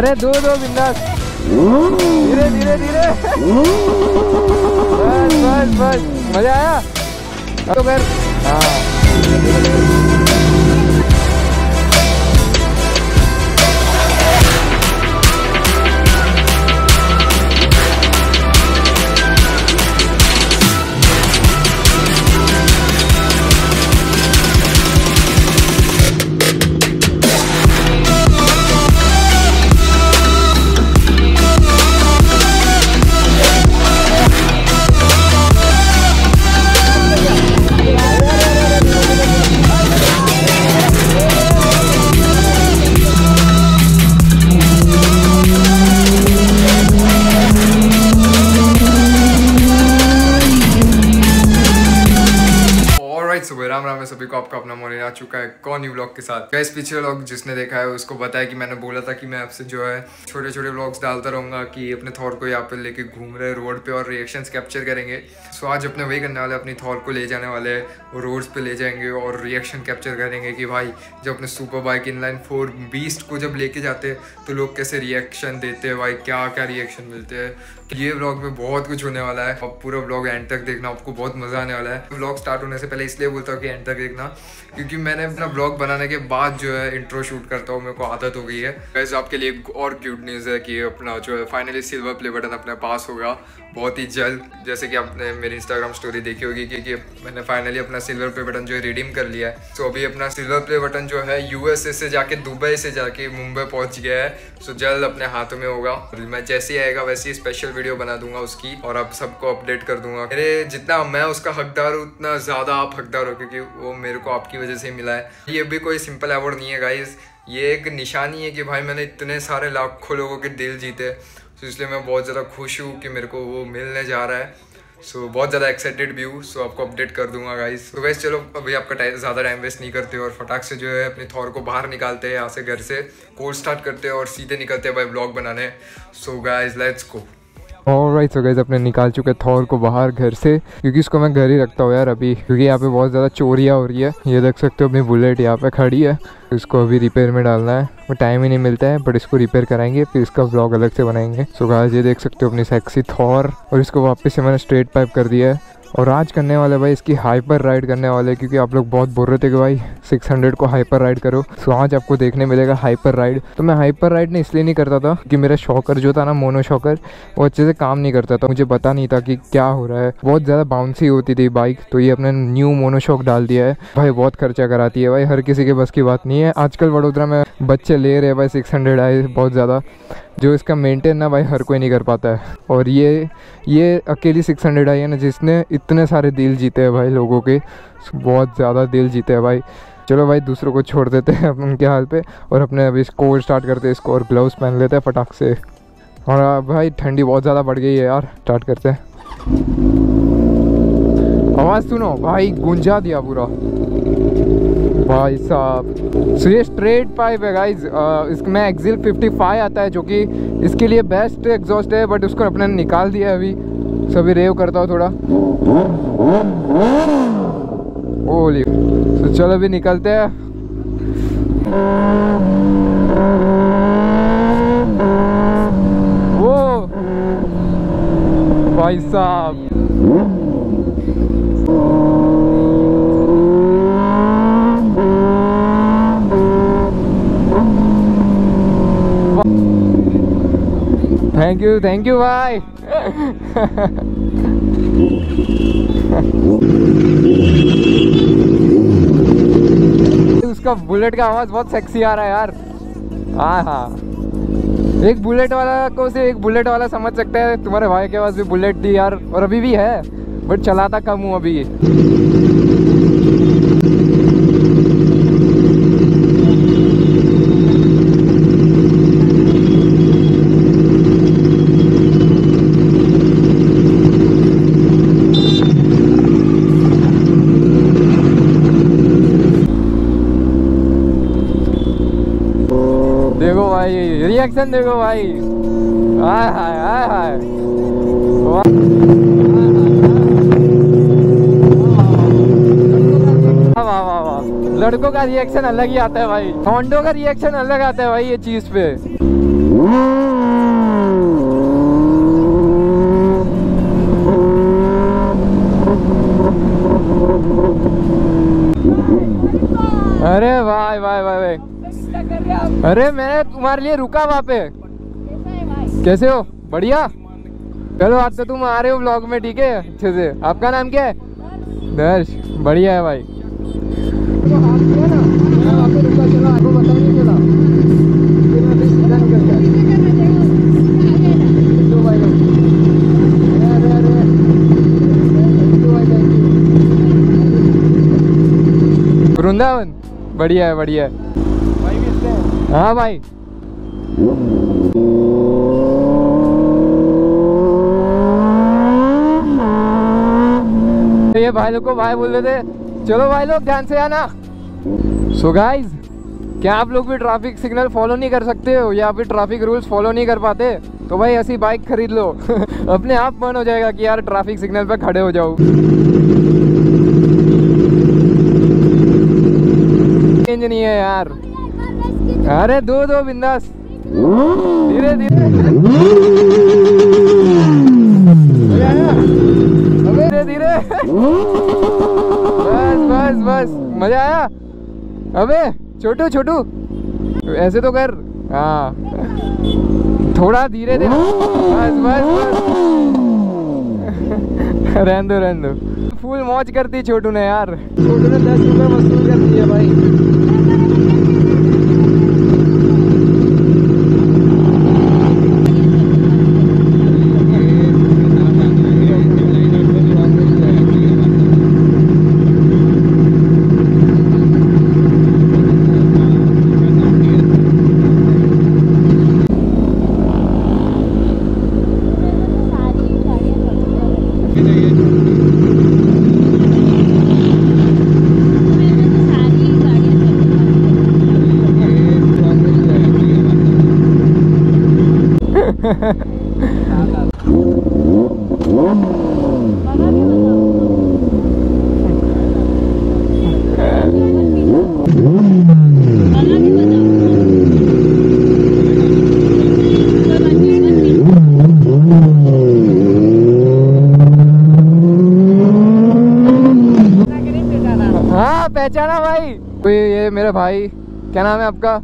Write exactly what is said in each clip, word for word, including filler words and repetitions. अरे दो दो बिंदास, धीरे धीरे धीरे, बस बस बस, मजा आया। तो फिर सभी को आपका अपना मोरिन आ चुका है कौन न्यू व्लॉग के साथ। गाइस पिछले व्लॉग जिसने देखा है उसको बताया कि मैंने बोला था कि मैं आपसे जो है छोटे छोटे व्लॉग्स डालता रहूंगा कि अपने थॉर को यहाँ पे लेके घूम रहे रोड पे और रिएक्शंस कैप्चर करेंगे। सो आज अपने वही करने वाले, अपनी थॉर को ले जाने वाले हैं, रोड्स पे ले जाएंगे और रिएक्शन कैप्चर करेंगे कि भाई जब अपने super bike inline four beast को जब लेके जाते हैं तो लोग कैसे रिएक्शन देते हैं, भाई क्या क्या रिएक्शन मिलते हैं। ये व्लॉग में बहुत कुछ होने वाला है और पूरा व्लॉग एंड तक देखना, आपको बहुत मजा आने वाला है। व्लॉग स्टार्ट होने से पहले इसलिए बोलता हूँ कि एंड तक देखना क्योंकि मैंने अपना ब्लॉग बनाने के बाद जो है इंट्रो शूट करता हूँ, मेरे को आदत हो गई है। गाइस आपके लिए एक और गुड न्यूज़ है कि अपना जो है फाइनली सिल्वर प्ले बटन अपने पास होगा बहुत ही जल्द। जैसे कि आपने मेरी इंस्टाग्राम स्टोरी देखी होगी कि, कि मैंने फाइनली अपना सिल्वर प्ले बटन जो है रिडीम कर लिया है। सो अभी अपना सिल्वर प्ले बटन जो है यूएसए से जाके दुबई से जाके मुंबई पहुँच गया है। सो जल्द अपने हाथों में होगा, मैं जैसे ही आएगा वैसे ही स्पेशल वीडियो बना दूंगा उसकी और आप सबको अपडेट कर दूंगा। मेरे जितना मैं उसका हकदार हूँ उतना ज़्यादा आप हकदार हो क्योंकि वो मेरे को आपकी वजह से मिला है। ये भी कोई सिंपल अवार्ड नहीं है गाइस, ये एक निशानी है कि भाई मैंने इतने सारे लाखों लोगों के दिल जीते। सो इसलिए मैं बहुत ज़्यादा खुश हूँ कि मेरे को वो मिलने जा रहा है। सो so, बहुत ज़्यादा एक्साइटेड भी हूँ। सो so, आपको अपडेट कर दूंगा गाइस। तो गाइस चलो अभी आपका टाइम ज़्यादा टाइम वेस्ट नहीं करते और फटाक से जो है अपने थॉर को बाहर निकालते हैं यहाँ से, घर से कोर्स स्टार्ट करते हैं और सीधे निकलते हैं भाई ब्लॉग बनाने। So guys let's go. Alright so guys अपने निकाल चुके थॉर को बाहर घर से, क्योंकि इसको मैं घर ही रखता हूँ यार अभी, क्योंकि यहाँ पे बहुत ज़्यादा चोरियाँ हो रही है। ये देख सकते हो अपनी बुलेट यहाँ पे खड़ी है, इसको अभी रिपेयर में डालना है, वो टाइम ही नहीं मिलता है, बट इसको रिपेयर कराएंगे फिर इसका व्लॉग अलग से बनाएंगे। सो गाइस ये देख सकते हो अपनी सेक्सी थॉर, और इसको वापस से मैंने स्ट्रेट पाइप कर दिया है और आज करने वाले भाई इसकी हाइपर राइड करने वाले, क्योंकि आप लोग बहुत बोल रहे थे कि भाई सिक्स हंड्रेड को हाइपर राइड करो। सो आज आपको देखने मिलेगा हाइपर राइड। तो मैं हाइपर राइड ने इसलिए नहीं करता था कि मेरा शॉकर जो था ना, मोनो शॉकर, वो अच्छे से काम नहीं करता था, मुझे पता नहीं था कि क्या हो रहा है, बहुत ज़्यादा बाउंसी होती थी बाइक। तो ये अपने न्यू मोनो शॉक डाल दिया है भाई, बहुत खर्चा कराती है भाई, हर किसी के बस की बात नहीं है। आजकल वडोदरा में बच्चे ले रहे हैं भाई सिक्स हंड्रेड आए बहुत ज़्यादा, जो इसका मेंटेन ना भाई हर कोई नहीं कर पाता है। और ये ये अकेली सिक्स हंड्रेड आई है ना जिसने इतने सारे दिल जीते हैं भाई लोगों के, बहुत ज़्यादा दिल जीते हैं भाई। चलो भाई दूसरों को छोड़ देते हैं उनके हाल पे और अपने अभी स्कोर स्टार्ट करते हैं, इसको और ग्लव्स पहन लेते हैं फटाक से। और भाई ठंडी बहुत ज़्यादा बढ़ गई है यार, स्टार्ट करते हैं। आवाज़ सुनो भाई, गूंजा दिया पूरा भाई साहब। सो ये स्ट्रेट पाइप है गाइज, इसमें एक्सिल फिफ्टी फाइव आता है जो कि इसके लिए बेस्ट एग्जॉस्ट है, बट उसको अपने निकाल दिया है अभी। सभी रेव करता हूँ थोड़ा, ओली। तो चलो अभी निकलते हैं। वो भाई साहब थैंक यू थैंक यू भाई। उसका बुलेट का आवाज बहुत सेक्सी आ रहा है यार। हाँ हाँ, एक बुलेट वाला को से एक बुलेट वाला समझ सकता है। तुम्हारे भाई के पास भी बुलेट थी यार, और अभी भी है, बट चलाता कम हूँ अभी। रिएक्शन देखो भाई, हाय हाय हाय हाय। वाह वाह वाह, लड़कों का रिएक्शन अलग ही आता है भाई, होंडो का रिएक्शन अलग आता है भाई ये चीज पे। अरे भाई भाई भाई अरे मैं तुम्हारे लिए रुका वहाँ पे। कैसे हो? बढ़िया। चलो आज तो तुम आ रहे हो व्लॉग में, ठीक है, अच्छे से। आपका नाम क्या है? दर्श। बढ़िया है भाई। वृंदावन बढ़िया है, बढ़िया है भाई भी। हाँ भाई ये भाई लोग को भाई बोल रहे थे। चलो भाई लोग ध्यान से आना। सो so गाइज, क्या आप लोग भी ट्रैफिक सिग्नल फॉलो नहीं कर सकते हो या फिर ट्रैफिक रूल्स फॉलो नहीं कर पाते? तो भाई ऐसी बाइक खरीद लो। अपने आप मन हो जाएगा कि यार ट्रैफिक सिग्नल पे खड़े हो जाओ। चेंज नहीं है यार। अरे दो दो बिंदास, धीरे धीरे धीरे। बस बस बस मजा आया। अबे छोटू छोटू ऐसे तो कर। हाँ थोड़ा धीरे धीरे। बस बस, बस। रहन दो रहन दो। फुल मौज करती छोटू ने यार। छोटू ने दस रुपये वसूल कर दिए भाई। हाँ पहचाना भाई। तो ये मेरा भाई, क्या नाम है आपका?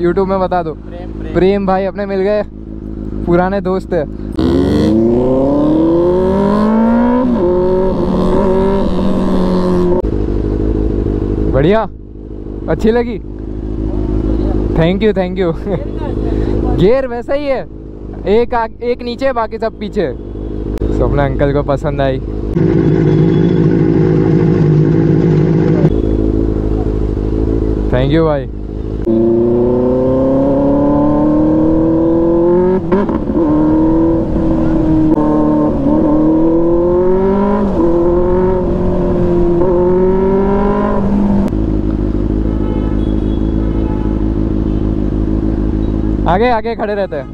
यूट्यूब में बता दो। प्रेम, प्रेम।, प्रेम भाई अपने मिल गए, पुराने दोस्त है। बढ़िया, अच्छी लगी। Thank you thank you. Gear वैसा ही है, एक आ, एक नीचे बाकी सब पीछे। सपना अंकल को पसंद आई। थैंक यू भाई। आगे आगे खड़े रहते हैं।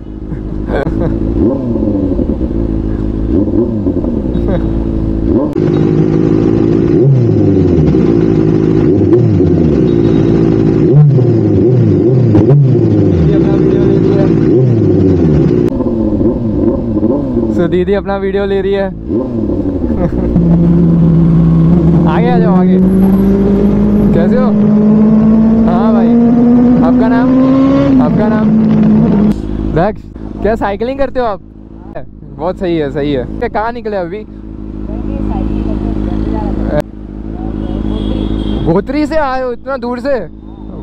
सो दीदी अपना वीडियो ले रही है। आगे आ जाओ आगे। कैसे हो? हाँ भाई आपका नाम? आपका नाम दक्ष। क्या साइकिलिंग करते हो आप? बहुत सही है सही है। कहाँ निकले अभी? गोत्री से आए हो इतना दूर से?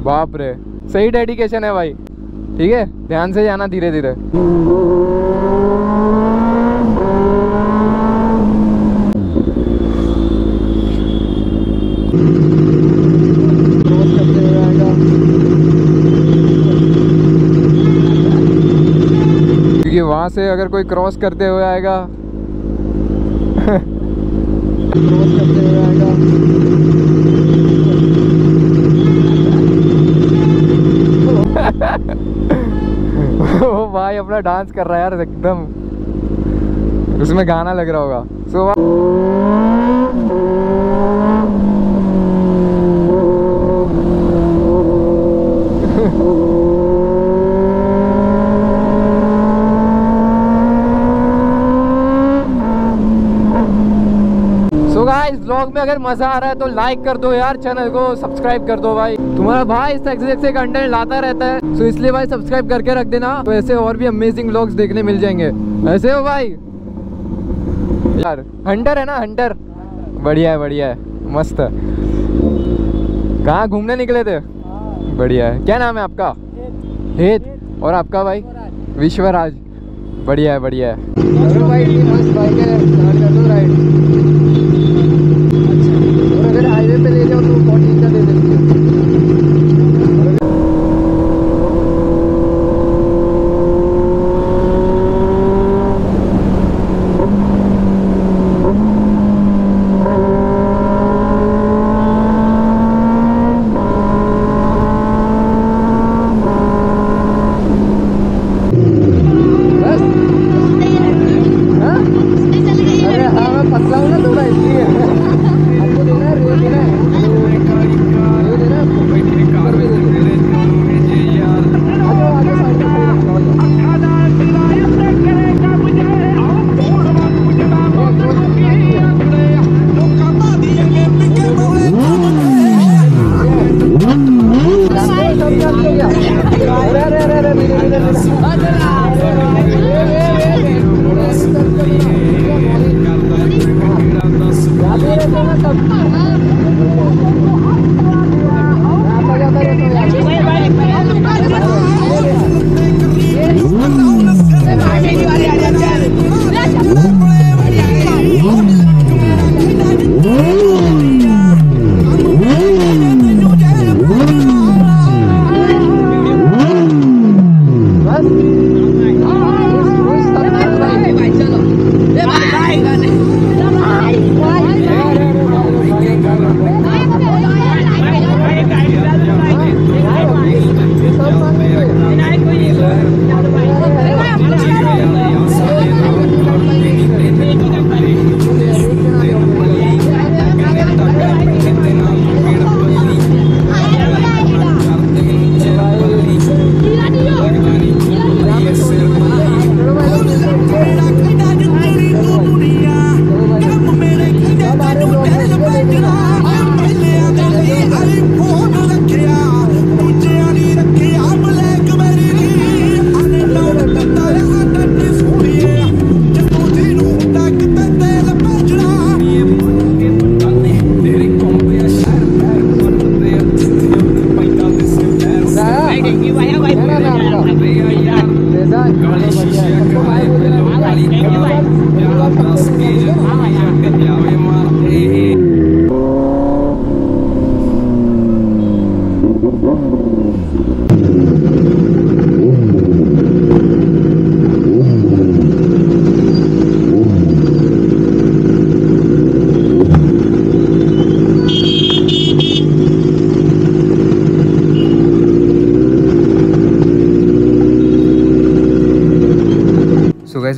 बाप रे, सही डेडिकेशन है भाई। ठीक है ध्यान से जाना, धीरे धीरे। वहाँ से अगर कोई क्रॉस करते हुए आएगा, क्रॉस करते हुए आएगा। ओ भाई अपना डांस कर रहा है यार, एकदम उसमें गाना लग रहा होगा। सो व्लॉग में अगर मजा आ रहा है तो लाइक कर दो यार, चैनल को सब्सक्राइब कर दो भाई। तुम्हारा भाई इस तरह से कंटेंट लाता रहता है तो इसलिए भाई सब्सक्राइब करके रख देना, तो ऐसे और भी अमेजिंग व्लॉग्स देखने मिल जाएंगे। ऐसे हो भाई यार, हंटर है ना हंटर, बढ़िया है बढ़िया है मस्त। कहाँ घूमने निकले थे? बढ़िया है। क्या नाम है आपका? हेत। और आपका भाई? विश्वराज। बढ़िया है बढ़िया है। अरे भाई मस्त बाइक है, दो राइड। अच्छा। और अगर हाईवे पे ले जाओ तो फोर्टी का दे देते हैं।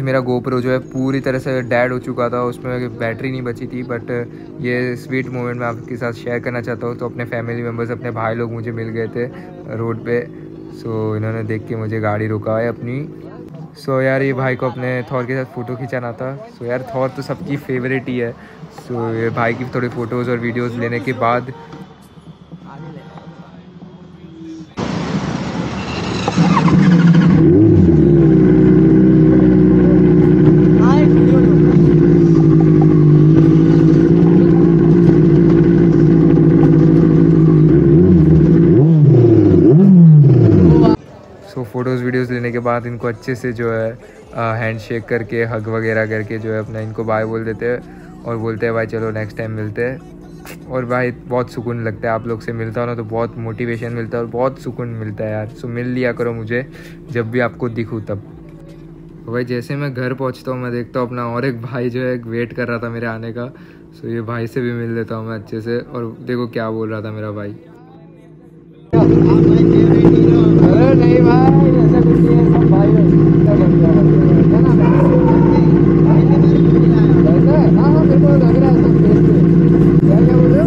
मेरा गोप्रो जो है पूरी तरह से डेड हो चुका था, उसमें बैटरी नहीं बची थी, बट ये स्वीट मोमेंट मैं आपके साथ शेयर करना चाहता हूँ। तो अपने फैमिली मेम्बर्स, अपने भाई लोग मुझे मिल गए थे रोड पे, सो इन्होंने देख के मुझे गाड़ी रुका है अपनी। सो यार ये भाई को अपने थॉर के साथ फ़ोटो खिंचाना था। सो यार थॉर तो सबकी फेवरेट ही है, सो ये भाई की थोड़ी फ़ोटोज़ और वीडियोज़ लेने के बाद फ़ोटोज़ वीडियोस लेने के बाद इनको अच्छे से जो है हैंडशेक करके हग वगैरह करके जो है अपना इनको बाय बोल देते हैं और बोलते हैं भाई चलो नेक्स्ट टाइम मिलते हैं। और भाई बहुत सुकून लगता है, आप लोग से मिलता हो ना तो बहुत मोटिवेशन मिलता है और बहुत सुकून मिलता है यार। सो मिल लिया करो मुझे जब भी आपको दिखूँ तब। तो भाई जैसे मैं घर पहुँचता हूँ मैं देखता हूँ अपना और एक भाई जो है वेट कर रहा था मेरे आने का, सो ये भाई से भी मिल लेता हूँ मैं अच्छे से। और देखो क्या बोल रहा था मेरा भाई। नहीं भाई ऐसा कुछ नहीं है, सब भाई है ना। हाँ हाँ बिल्कुल लग रहा है सब फेस पे। क्या क्या बोल रहे हो?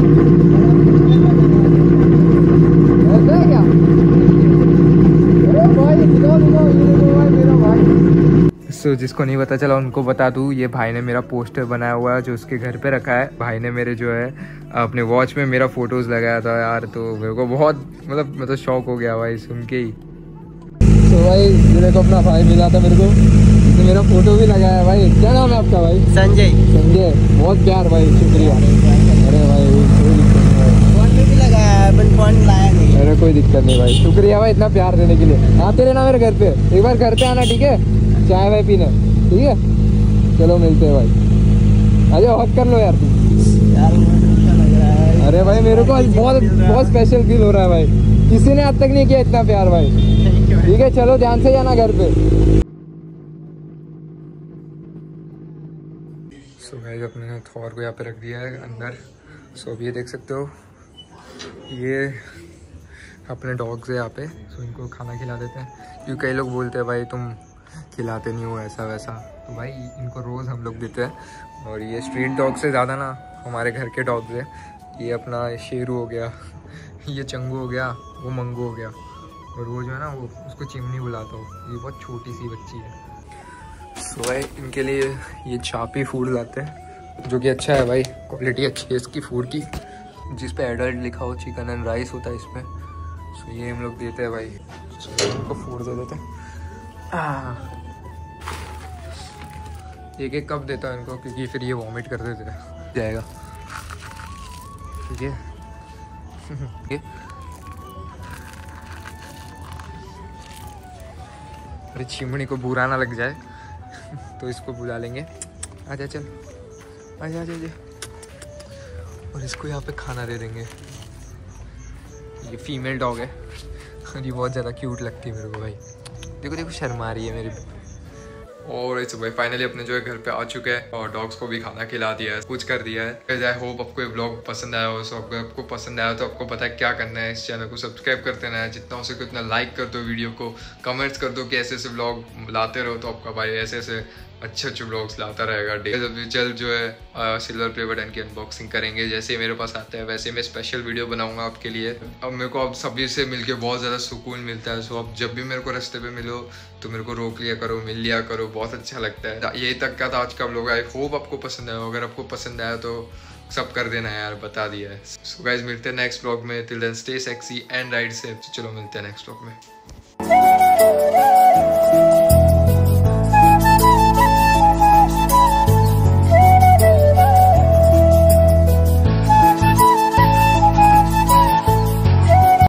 ऐसा है क्या? अरे भाई दिखाओ दिखाओ ये देखो भाई मेरा भाई। सो जिसको नहीं पता चला उनको बता दूँ, ये भाई ने मेरा पोस्टर बनाया हुआ है जो उसके घर पे रखा है। भाई ने मेरे जो है अपने वॉच में मेरा फ़ोटोज़ लगाया था यार, तो मेरे को बहुत मतलब मतलब शौक हो गया भाई सुन के ही। तो भाई मेरे को अपना भाई मिला था, मेरे को तो मेरा फ़ोटो भी लगाया भाई। क्या नाम है आपका भाई? संजय। संजय, बहुत प्यार भाई, शुक्रिया। अरे भाई फ़ोन भी लगाया है, अपन फ़ोन लाया नहीं। अरे कोई दिक्कत नहीं भाई, शुक्रिया भाई इतना प्यार देने के लिए। आते रहना मेरे घर पे, एक बार घर पे आना ठीक है, चाय वाय पीना ठीक है। चलो मिलते हैं भाई। अरे हॉट कर लो यार तू यार, लग रहा है। अरे भाई मेरे को आज बहुत बहुत स्पेशल फील हो रहा है भाई, किसी ने आज तक नहीं किया इतना प्यार भाई। ठीक है चलो, ध्यान से जाना घर पे। सो गाइस अपने ने थॉर को यहाँ पे रख दिया है अंदर। सो so, ये देख सकते हो ये अपने डॉग्स है यहाँ पे। सो so, इनको खाना खिला देते हैं, क्योंकि कई लोग बोलते हैं भाई तुम खिलाते नहीं हो ऐसा वैसा, तो भाई इनको रोज़ हम लोग देते हैं। और ये स्ट्रीट डॉग से ज़्यादा ना हमारे घर के डॉग्स है। ये अपना शेरू हो गया, ये चंगू हो गया, वो मंगू हो गया, और वो जो है ना वो उसको चिमनी बुलाता हो, ये बहुत छोटी सी बच्ची है। सो भाई इनके लिए ये छापी फूड लाते हैं जो कि अच्छा है भाई, क्वालिटी अच्छी है इसकी फूड की, जिस पे एडल्ट लिखा हो, चिकन एंड राइस होता है इसमें। सो ये हम लोग देते हैं भाई, इनको फूड दे देते हैं। एक एक कप देता है इनको, क्योंकि फिर ये वॉमिट कर देते हैं जाएगा ठीक है। अरे चिमनी को बुरा ना लग जाए तो इसको बुला लेंगे, आजा चल आजा आजा आजा। और इसको यहाँ पे खाना दे देंगे। ये फीमेल डॉग है और ये बहुत ज़्यादा क्यूट लगती है मेरे को भाई, देखो देखो शर्मा रही है मेरे। और इट्स भाई फाइनली अपने जो है घर पे आ चुके हैं और डॉग्स को भी खाना खिला दिया है, कुछ कर दिया है। आई होप आपको ये ब्लॉग पसंद आया हो। सो अगर आपको पसंद आया तो आपको पता है क्या करना है, इस चैनल को सब्सक्राइब करते रहना है, जितना हो सके उतना लाइक कर दो वीडियो को, कमेंट्स कर दो कि ऐसे ऐसे ब्लॉग लाते रहो, तो आपका भाई ऐसे ऐसे अच्छे अच्छे ब्लॉग्स लाता रहेगा। जब जल्द जो है सिल्वर प्ले बटन की अनबॉक्सिंग करेंगे, जैसे ही मेरे पास आता है वैसे मैं स्पेशल वीडियो बनाऊंगा आपके लिए। अब मेरे को आप सभी से मिलके बहुत ज़्यादा सुकून मिलता है। सो आप जब भी मेरे को रास्ते पे मिलो तो मेरे को रोक लिया करो, मिल लिया करो, बहुत अच्छा लगता है। यही तक का था आज का ब्लॉग, आई होप आपको पसंद आया। अगर आपको पसंद आया तो सब कर देना यार, बता दिया है। सो गाइज मिलते हैं नेक्स्ट ब्लॉग में, till then stay sexy and ride safe. चलो मिलते हैं नेक्स्ट ब्लॉग में।